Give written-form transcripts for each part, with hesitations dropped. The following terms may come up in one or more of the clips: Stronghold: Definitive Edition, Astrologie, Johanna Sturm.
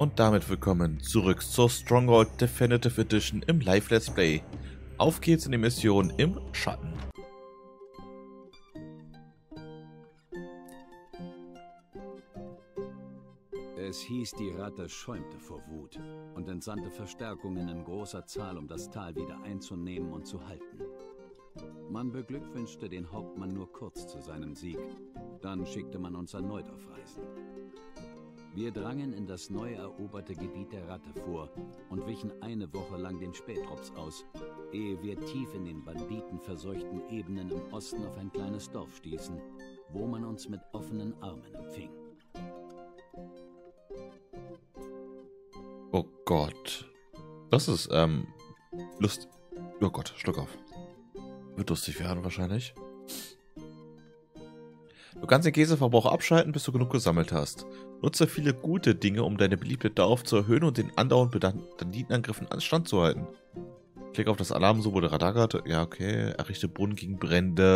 Und damit willkommen zurück zur Stronghold Definitive Edition im Live-Let's Play. Auf geht's in die Mission im Schatten. Es hieß, die Ratte schäumte vor Wut und entsandte Verstärkungen in großer Zahl, um das Tal wieder einzunehmen und zu halten. Man beglückwünschte den Hauptmann nur kurz zu seinem Sieg, dann schickte man uns erneut auf Reisen. Wir drangen in das neu eroberte Gebiet der Ratte vor und wichen eine Woche lang den Spätrops aus, ehe wir tief in den banditenverseuchten Ebenen im Osten auf ein kleines Dorf stießen, wo man uns mit offenen Armen empfing. Oh Gott. Das ist, Lust... Oh Gott, Schluck auf. Wird lustig werden wahrscheinlich. Du kannst den Käseverbrauch abschalten, bis du genug gesammelt hast. Nutze viele gute Dinge, um deine Beliebtheit darauf zu erhöhen und den andauernden Banditenangriffen anstand zu halten. Klick auf das Alarmsymbol der Radarkarte. Ja, okay. Errichte Brunnen gegen Brände.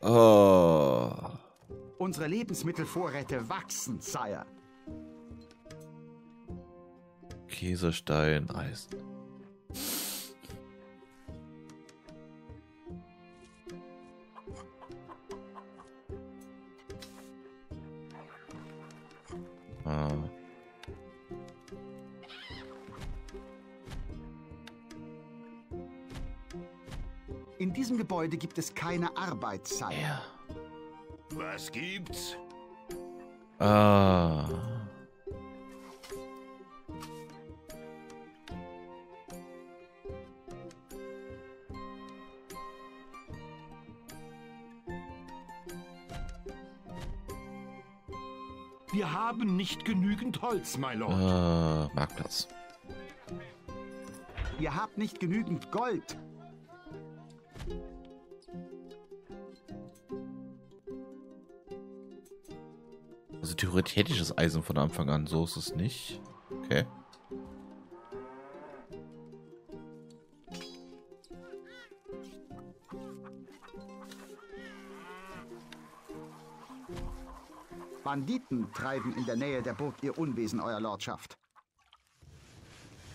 Oh. Unsere Lebensmittelvorräte wachsen, Sire. Käsestein, Eisen. In diesem Gebäude gibt es keine Arbeit, Sire. Ja. Was gibt's? Wir haben nicht genügend Holz, my Lord. Marktplatz. Ihr habt nicht genügend Gold. Also theoretisch hätte ich das Eisen von Anfang an, so ist es nicht. Okay. Banditen treiben in der Nähe der Burg ihr Unwesen, Euer Lordschaft.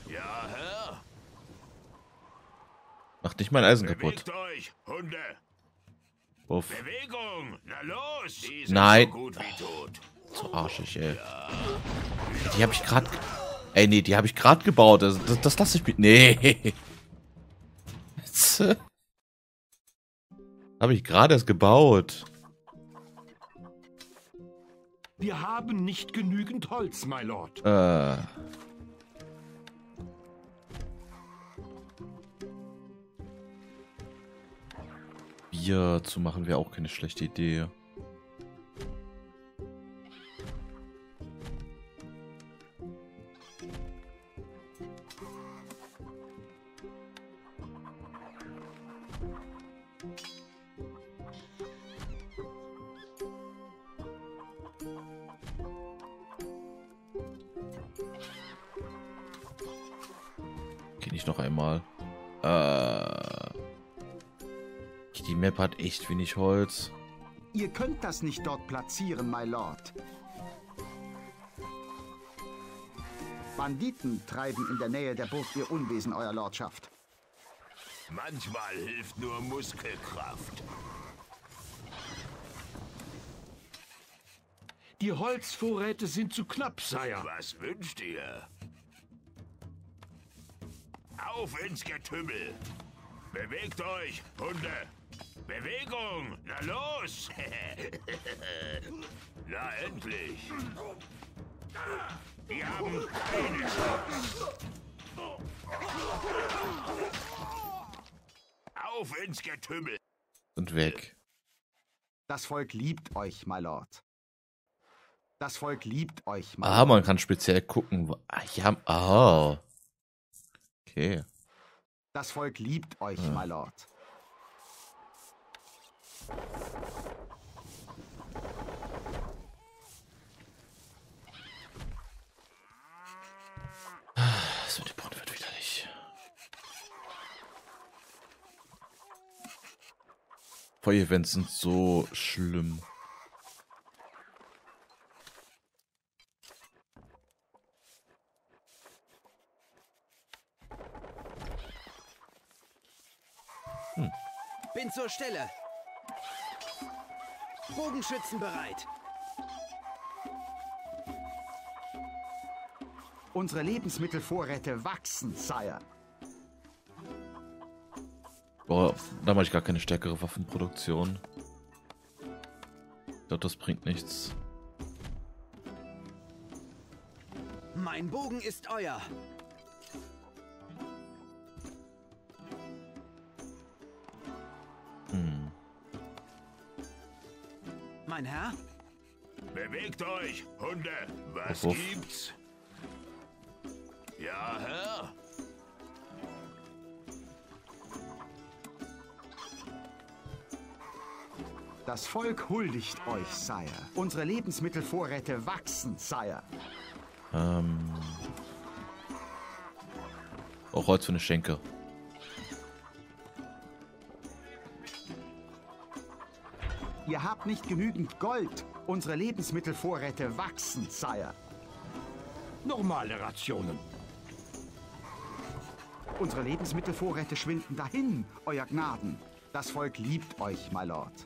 Ja, Herr. Macht nicht mein Eisen kaputt. Bewegt euch, Hunde. Uff. Bewegung, na los. Nein. So arschig, ey. Die habe ich gerade... Ey, nee, die habe ich gerade gebaut. Das lasse ich mir... Nee. Habe ich gerade erst gebaut. Wir haben nicht genügend Holz, my Lord. Bier zu machen wäre auch keine schlechte Idee. Noch einmal. Die Map hat echt wenig Holz. Ihr könnt das nicht dort platzieren, my Lord. Banditen treiben in der Nähe der Burg ihr Unwesen, Euer Lordschaft. Manchmal hilft nur Muskelkraft. Die Holzvorräte sind zu knapp, Sire. Was wünscht ihr? Auf ins Getümmel! Bewegt euch, Hunde! Bewegung! Na los! Na endlich! Wir haben keine Chance! Auf ins Getümmel! Und weg. Das Volk liebt euch, my Lord. Das Volk liebt euch, my Lord. Ah, man kann speziell gucken. Ja, oh. Okay. Das Volk liebt euch, my Lord. So, die Brunn wird widerlich. Feuerevents sind so schlimm. Bin zur Stelle. Bogenschützen bereit. Unsere Lebensmittelvorräte wachsen, Sire. Boah, da mache ich gar keine stärkere Waffenproduktion. Ich glaube, das bringt nichts. Mein Bogen ist euer. Mein Herr? Bewegt euch, Hunde! Was gibt's? Ja, Herr! Das Volk huldigt euch, Sire. Unsere Lebensmittelvorräte wachsen, Sire. Auch Holz für eine Schenke. Ihr habt nicht genügend Gold. Unsere Lebensmittelvorräte wachsen, Sire. Normale Rationen. Unsere Lebensmittelvorräte schwinden dahin, Euer Gnaden. Das Volk liebt euch, my Lord.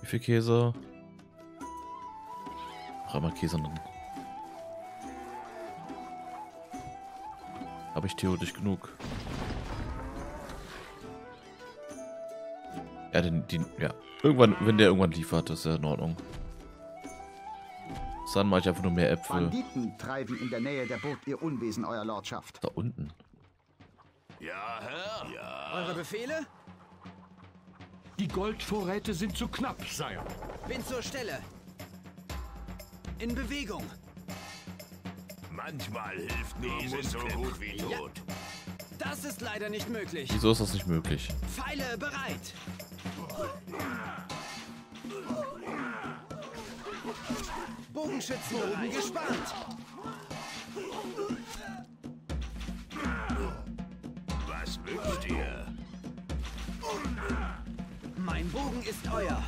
Wie viel Käse? Einmal Käse drin. Habe ich theoretisch genug. Ja, ja. Irgendwann, wenn der irgendwann liefert, ist er in Ordnung. Dann mache ich einfach nur mehr Äpfel. Banditen treiben in der Nähe der Burg ihr Unwesen, Euer Lordschaft. Da unten. Ja, Herr. Ja. Eure Befehle? Die Goldvorräte sind zu knapp, Sire. Bin zur Stelle. In Bewegung. Manchmal hilft nur so gut wie tot. Ja. Das ist leider nicht möglich. Wieso ist das nicht möglich? Pfeile bereit. Bogenschützen oben gespannt. Was wünscht ihr? Mein Bogen ist euer.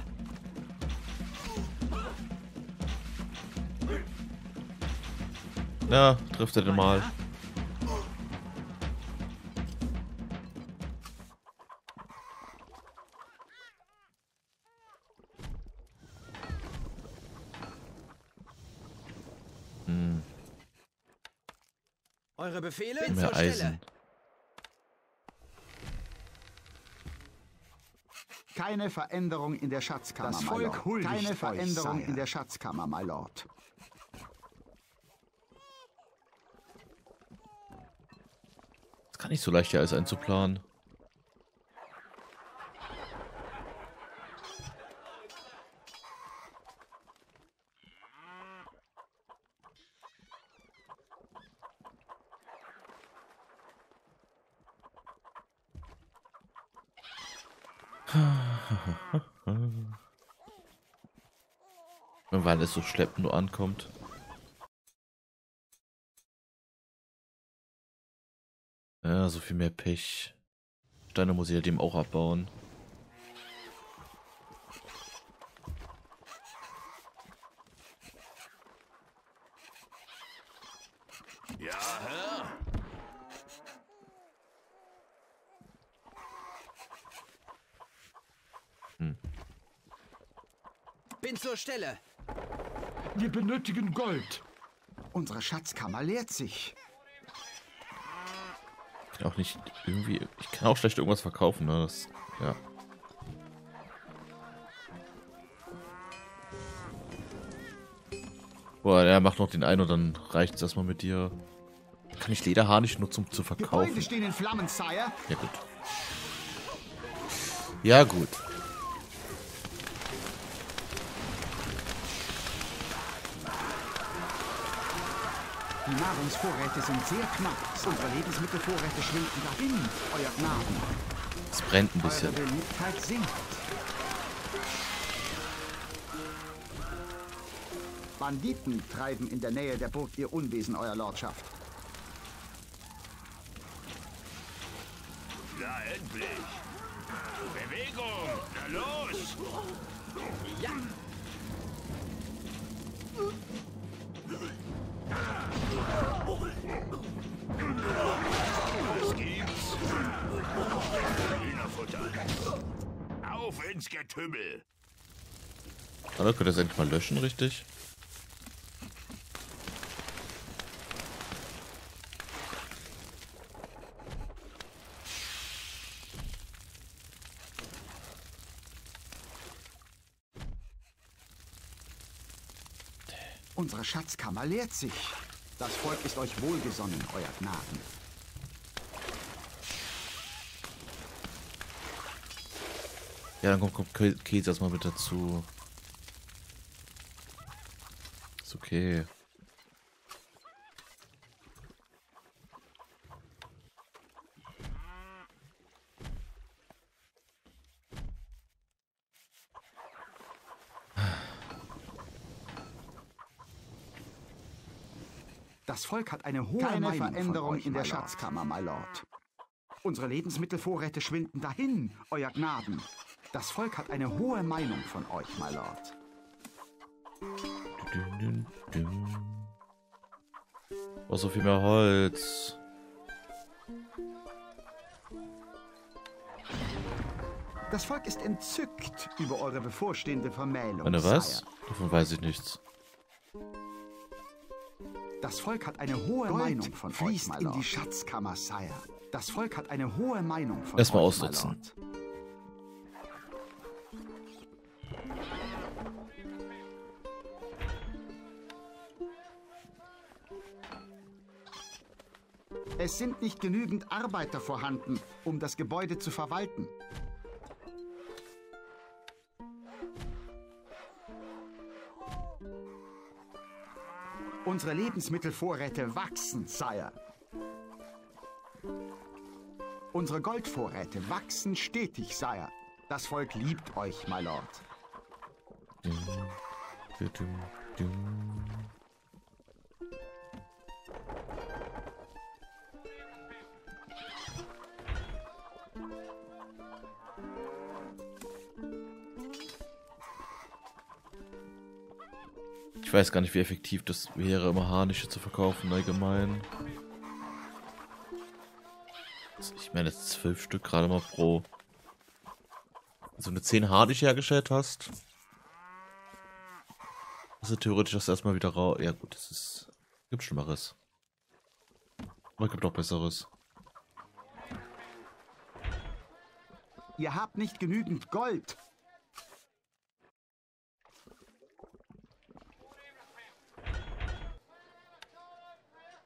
Ja, trifft er denn mal. Eure Befehle sind zur Stelle. Keine Veränderung in der Schatzkammer, das Volk huldigt euch. Keine Veränderung in der Schatzkammer, my Lord. Kann nicht so leicht hier alles einzuplanen. Weil es so schleppend nur ankommt. Ja, so viel mehr Pech. Steine muss ich halt eben auch abbauen. Ja, Herr. Bin zur Stelle. Wir benötigen Gold. Unsere Schatzkammer leert sich. Auch nicht irgendwie. Ich kann auch schlecht irgendwas verkaufen, ne? Das, ja. Boah, er macht noch den einen und dann reicht es erstmal mit dir. Kann ich Lederhaar nicht nutzen, um zu verkaufen? Gebäude stehen in Flammen, Sire. Ja, gut. Ja, gut. Die Nahrungsvorräte sind sehr knapp. Unsere Lebensmittelvorräte schwinden dahin, Euer Gnaden. Es brennt ein bisschen. Eure Beliebtheit sinkt. Banditen treiben in der Nähe der Burg ihr Unwesen, Euer Lordschaft. Na endlich! Bewegung! Na los! Ja! Was gibt's? Hühnerfutter. Auf ins Getümmel. Oder könnt ihr das endlich mal löschen, richtig? Unsere Schatzkammer leert sich. Das Volk ist euch wohlgesonnen, euer Gnaden. Ja, dann kommt Käse erstmal mit dazu. Ist okay. Das Volk hat eine hohe Meinung Veränderung in der Schatzkammer, my Lord. Unsere Lebensmittelvorräte schwinden dahin, euer Gnaden. Das Volk hat eine hohe Meinung von euch, my Lord. Oh, so viel mehr Holz. Das Volk ist entzückt über eure bevorstehende Vermählung. Eine was? Davon weiß ich nichts. Das Volk hat eine hohe Meinung von fließt euch, in die Schatzkammer, Sire. Das Volk hat eine hohe Meinung von erstmal euch, ausnutzen. Es sind nicht genügend Arbeiter vorhanden, um das Gebäude zu verwalten. Unsere Lebensmittelvorräte wachsen, Sire. Unsere Goldvorräte wachsen stetig, Sire. Das Volk liebt euch, my Lord. Ich weiß gar nicht, wie effektiv das wäre, immer Harnische zu verkaufen, allgemein. Also ich meine, jetzt 12 Stück gerade mal pro. Also wenn du 10 Harnische hergestellt hast, also theoretisch das erstmal wieder raus. Ja gut, es ist. Gibt Schlimmeres. Aber gibt auch Besseres. Ihr habt nicht genügend Gold.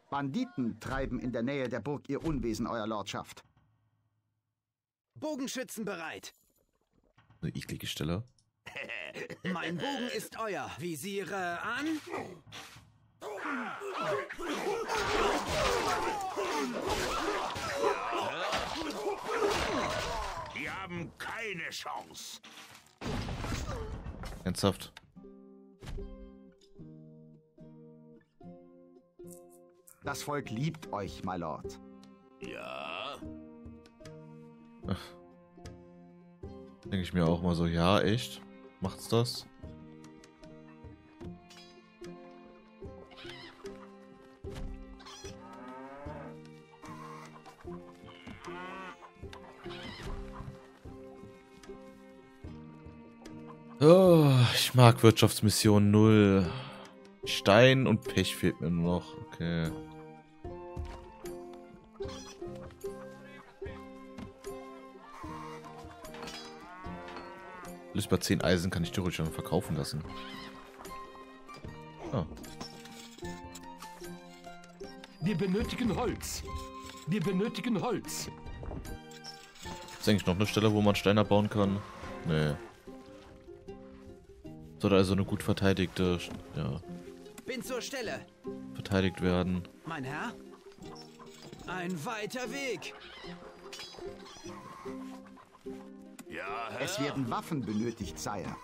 Banditen treiben in der Nähe der Burg ihr Unwesen, euer Lordschaft. Bogenschützen bereit. Eine eklige Stelle. Mein Bogen ist euer. Visiere an. Die haben keine Chance. Ernsthaft. Das Volk liebt euch, my Lord. Ja. Ach. Denke ich mir auch mal so, ja, echt? Macht's das? Oh, ich mag Wirtschaftsmission 0. Stein und Pech fehlt mir nur noch. Okay. Bis bei 10 Eisen kann ich theoretisch schon verkaufen lassen. Ah. Wir benötigen Holz. Wir benötigen Holz. Ist eigentlich noch eine Stelle, wo man Steine bauen kann? Nee. Sollte also eine gut verteidigte. Ja. Bin zur Stelle. Verteidigt werden. Mein Herr? Ein weiter Weg. Es werden Waffen benötigt, Sire.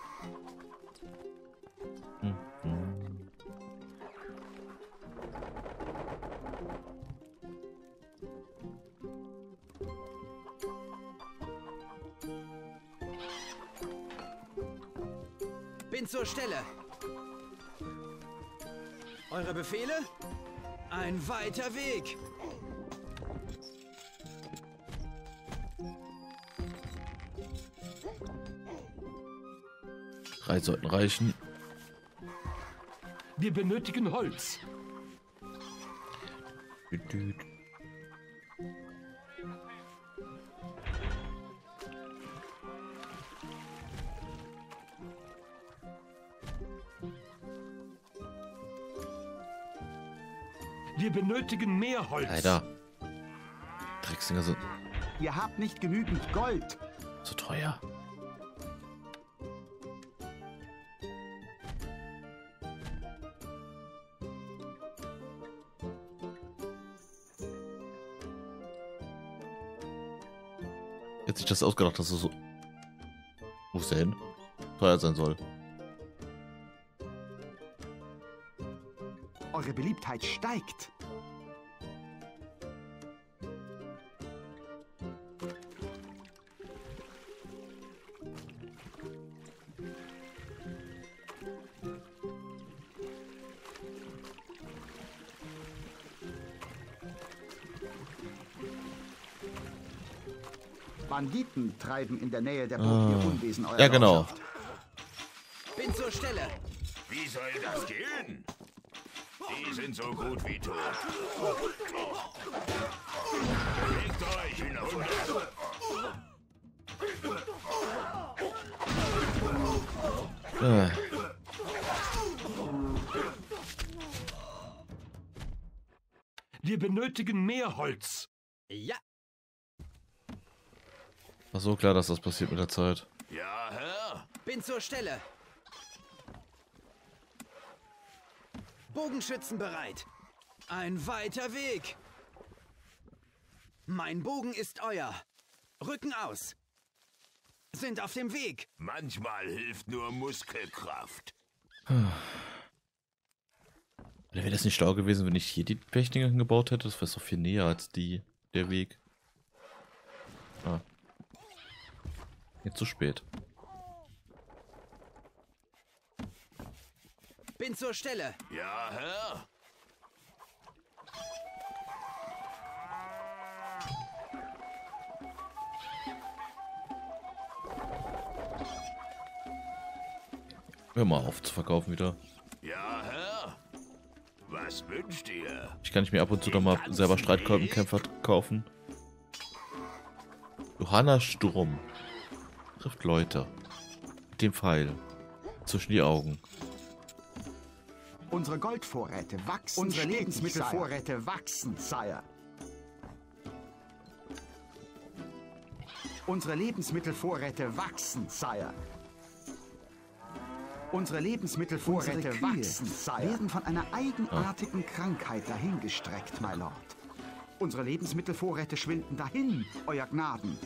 Bin zur Stelle. Eure Befehle? Ein weiter Weg! Drei sollten reichen. Wir benötigen Holz. Wir benötigen mehr Holz. Leider. Drecksdinger sind. Ihr habt nicht genügend Gold. Zu teuer. Jetzt sich das ausgedacht, dass es so muss sein, teuer sein soll. Eure Beliebtheit steigt. Banditen treiben in der Nähe der Burg ihr Unwesen. Ja, genau. Bin zur Stelle. Wie soll das gehen? Die sind so gut wie tot. Bewegt euch hinauf. Wir benötigen mehr Holz. Ja. War so klar, dass das passiert mit der Zeit. Ja, Herr. Bin zur Stelle. Bogenschützen bereit. Ein weiter Weg. Mein Bogen ist euer. Rücken aus. Sind auf dem Weg. Manchmal hilft nur Muskelkraft. Wäre das nicht schlau gewesen, wenn ich hier die Pechdinger hingebaut hätte? Das wäre so viel näher als die, der Weg. Ah. Jetzt zu spät. Bin zur Stelle. Ja, Herr. Hör mal auf zu verkaufen wieder. Ja, Herr. Was wünscht ihr? Ich kann nicht mir ab und zu doch mal selber Streitkolbenkämpfer kaufen. Johanna Sturm. Trifft Leute. Mit dem Pfeil. Zwischen die Augen. Unsere Goldvorräte wachsen. Unsere Lebensmittelvorräte wachsen, Sire. Unsere Lebensmittelvorräte wachsen, Sire. Unsere Lebensmittelvorräte wachsen, Sire. Werden von einer eigenartigen Krankheit dahingestreckt, my Lord. Unsere Lebensmittelvorräte schwinden dahin, Euer Gnaden.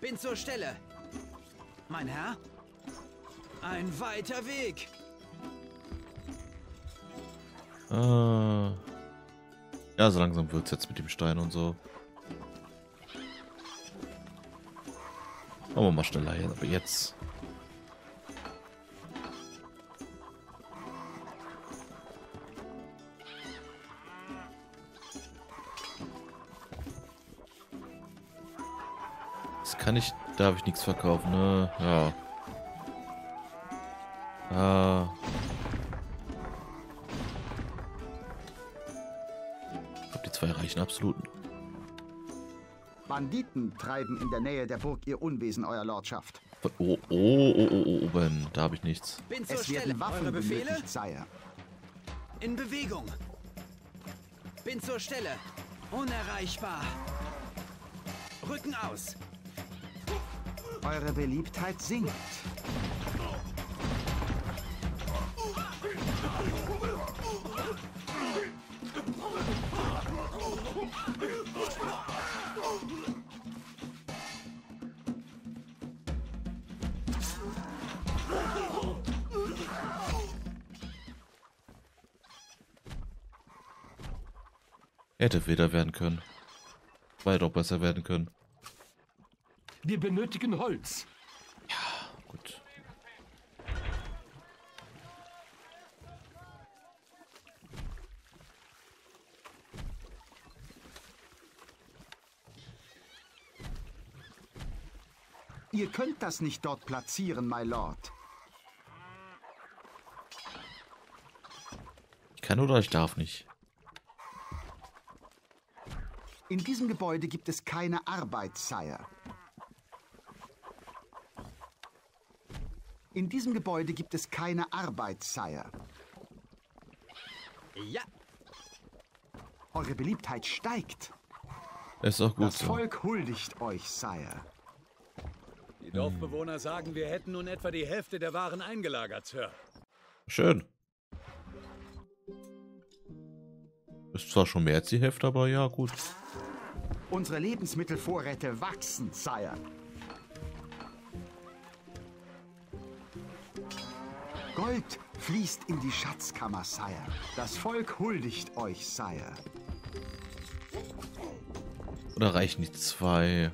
Bin zur Stelle. Mein Herr? Ein weiter Weg. Ja, so langsam wird's jetzt mit dem Stein und so. Machen wir mal schneller hin, aber jetzt. Kann ich, da habe ich nichts verkaufen, ne? Ja. Ich glaube, die zwei reichen absolut. Banditen treiben in der Nähe der Burg ihr Unwesen, Euer Lordschaft. Oben, da habe ich nichts. Es werden Waffen benötigt, Sire. In Bewegung. Bin zur Stelle. Unerreichbar. Rücken aus. Eure Beliebtheit sinkt. Hätte weder werden können. Weiter auch besser werden können. Wir benötigen Holz. Ja, gut. Ihr könnt das nicht dort platzieren, my Lord. Ich kann oder ich darf nicht. In diesem Gebäude gibt es keine Arbeit, Sire. In diesem Gebäude gibt es keine Arbeit, Sire. Ja. Eure Beliebtheit steigt. Ist auch gut. Das Volk huldigt euch, Sire. Die Dorfbewohner sagen, wir hätten nun etwa die Hälfte der Waren eingelagert, Sir. Schön. Ist zwar schon mehr als die Hälfte, aber ja, gut. Unsere Lebensmittelvorräte wachsen, Sire. Gold fließt in die Schatzkammer, Sire. Das Volk huldigt euch, Sire. Oder reichen die zwei?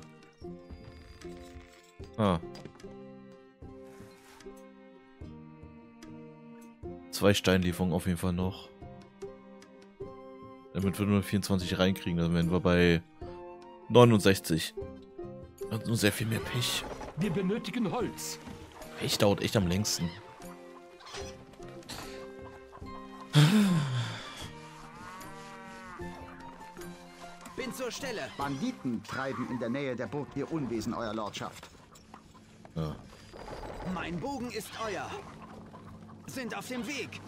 Ah. Zwei Steinlieferungen auf jeden Fall noch. Damit wir nur 24 reinkriegen, dann wären wir bei 69. Und nur sehr viel mehr Pech. Wir benötigen Holz. Pech dauert echt am längsten. Bin zur Stelle. Banditen treiben in der Nähe der Burg ihr Unwesen, euer Lordschaft. Ja. Mein Bogen ist euer. Sind auf dem Weg.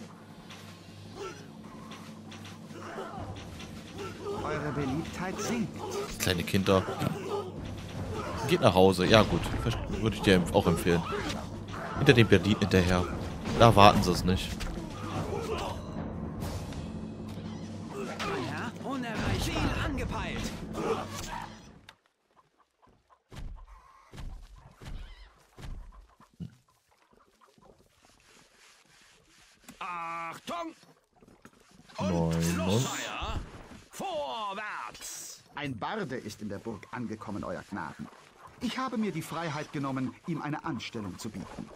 Eure Beliebtheit sinkt. Kleine Kinder. Geht nach Hause. Ja gut, würde ich dir auch empfehlen. Hinter dem Berlin hinterher. Da warten sie es nicht. Achtung! Und los! Vorwärts! Ein Barde ist in der Burg angekommen, euer Gnaden. Ich habe mir die Freiheit genommen, ihm eine Anstellung zu bieten.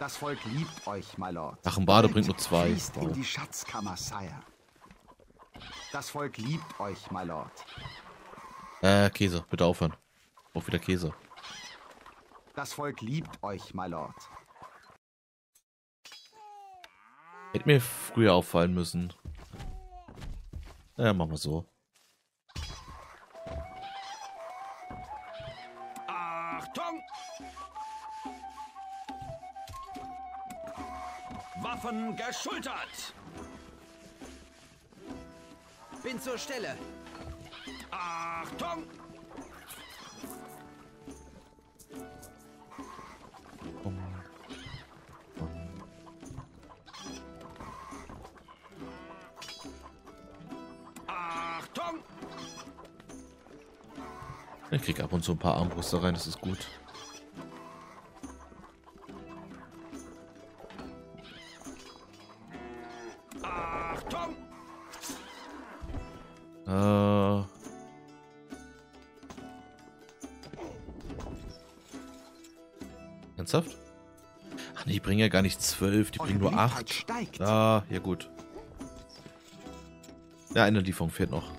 Das Volk liebt euch, my Lord. Ach, ein Barde bringt nur zwei. Fließt in die Schatzkammer, Sire. Das Volk liebt euch, my Lord. Käse, bitte aufhören. Auch wieder Käse. Das Volk liebt euch, my Lord. Hätte mir früher auffallen müssen. Ja, machen wir so. Achtung! Waffen geschultert! Bin zur Stelle. Achtung! Ich krieg ab und zu ein paar Armbrüste rein, das ist gut. Achtung! Ernsthaft? Ach nee, die bringen ja gar nicht 12, die bringen nur 8. Ah, ja gut. Ja, eine Lieferung fehlt noch.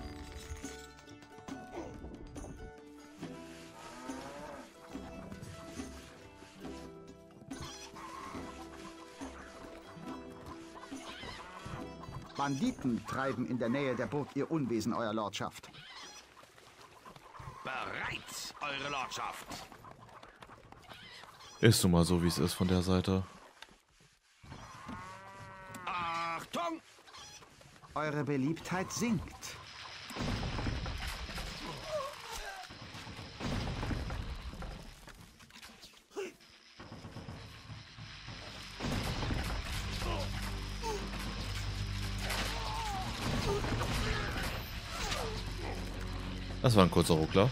Banditen treiben in der Nähe der Burg ihr Unwesen, euer Lordschaft. Bereit, eure Lordschaft. Ist nun mal so, wie es ist von der Seite. Achtung! Eure Beliebtheit sinkt. Das war ein kurzer Ruckler.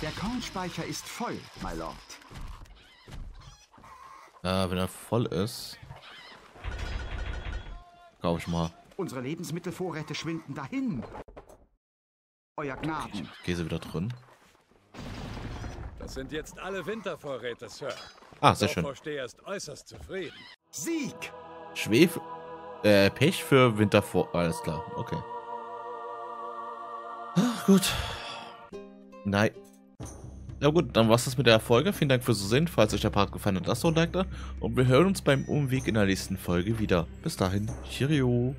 Der Kornspeicher ist voll, my Lord. Wenn er voll ist, kaufe ich mal Unsere Lebensmittelvorräte schwinden dahin. Euer Gnaden. Okay, Käse wieder drin. Das sind jetzt alle Wintervorräte, Sir. Ah, sehr schön. Der Vorsteher ist äußerst zufrieden. Sieg! Schwefel. Pech für Wintervorräte. Alles klar, okay. Ach, gut. Nein. Na gut, dann war's das mit der Folge. Vielen Dank fürs Zusehen. Falls euch der Part gefallen hat, lasst doch ein Like da. Und wir hören uns beim Umweg in der nächsten Folge wieder. Bis dahin, Cheerio.